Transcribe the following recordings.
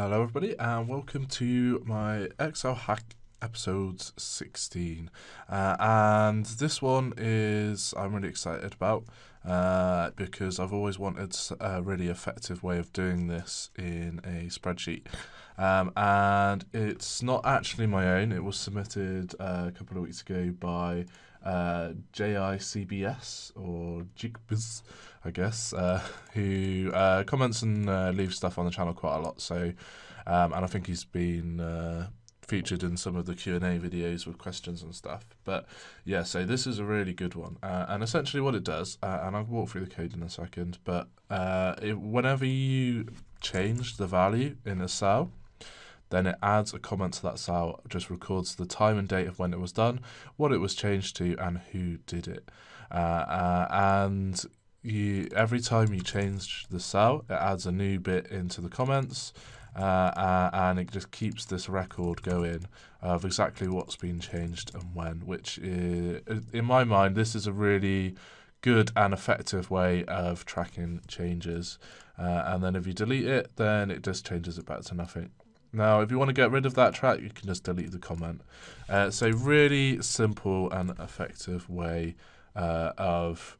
Hello everybody and welcome to my Excel hack episode 16 and this one is I'm really excited about because I've always wanted a really effective way of doing this in a spreadsheet and it's not actually my own. It was submitted a couple of weeks ago by JICBS or Jigbiz, I guess, who comments and leaves stuff on the channel quite a lot. So, and I think he's been featured in some of the Q&A videos with questions and stuff. But yeah, so this is a really good one. And essentially what it does, and I'll walk through the code in a second, but whenever you change the value in a cell, then it adds a comment to that cell, just records the time and date of when it was done, what it was changed to, and who did it. And every time you change the cell, it adds a new bit into the comments, and it just keeps this record going of exactly what's been changed and when, which is, in my mind, this is a really good and effective way of tracking changes. And then if you delete it, then it just changes it back to nothing. Now, if you want to get rid of that track, you can just delete the comment. So really simple and effective way of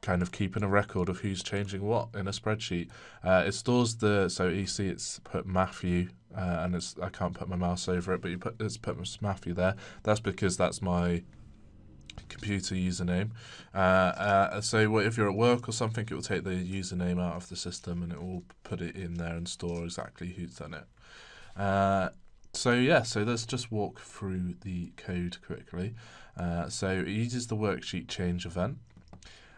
kind of keeping a record of who's changing what in a spreadsheet. It stores the, so you see it's put Matthew, and it's, I can't put my mouse over it, but it's put Matthew there. That's because that's my computer username. So if you're at work or something, it will take the username out of the system and it will put it in there and store exactly who's done it. So yeah, so let's just walk through the code quickly. So it uses the worksheet change event,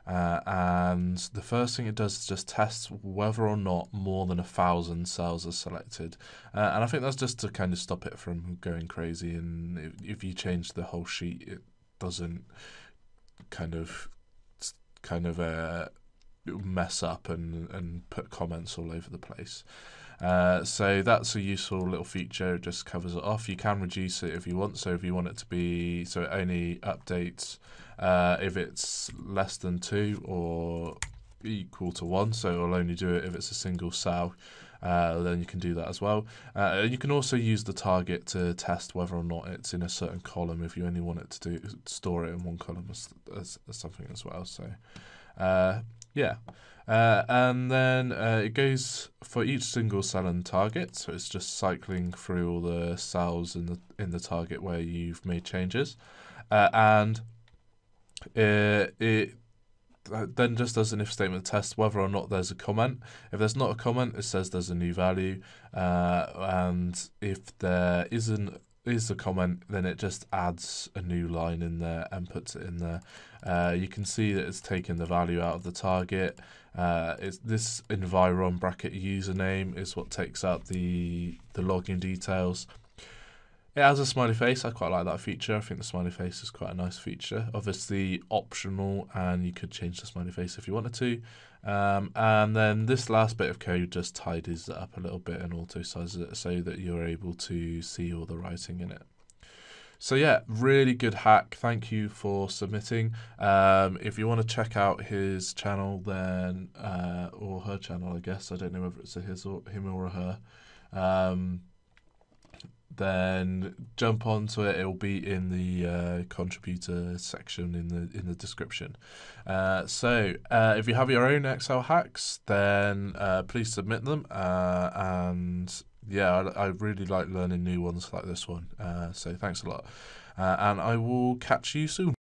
and the first thing it does is just test whether or not more than 1,000 cells are selected, and I think that's just to kind of stop it from going crazy. And if you change the whole sheet, it doesn't kind of mess up and put comments all over the place. So that's a useful little feature. It just covers it off. You can reduce it if you want. So if you want it to be, so it only updates if it's less than 2 or equal to 1. So it'll only do it if it's a single cell. Then you can do that as well. And you can also use the target to test whether or not it's in a certain column if you only want it to do, store it in one column or something as well. So yeah. And then it goes for each single cell and target, so it's just cycling through all the cells in the target where you've made changes, and it then just does an if statement to test whether or not there's a comment. If there's not a comment, it says there's a new value, and if there is the comment, then it just adds a new line in there and puts it in there. You can see that it's taken the value out of the target. It's this environ bracket username is what takes out the login details. It has a smiley face. I quite like that feature. I think the smiley face is quite a nice feature. Obviously optional, and you could change the smiley face if you wanted to. And then this last bit of code just tidies it up a little bit and auto sizes it so that you're able to see all the writing in it. So yeah, really good hack. Thank you for submitting. If you want to check out his channel, then or her channel, I guess, I don't know whether it's a his or him or a her, then jump onto it. It'll be in the contributor section in the description. So if you have your own Excel hacks, then please submit them. And yeah, I really like learning new ones like this one. So thanks a lot, and I will catch you soon.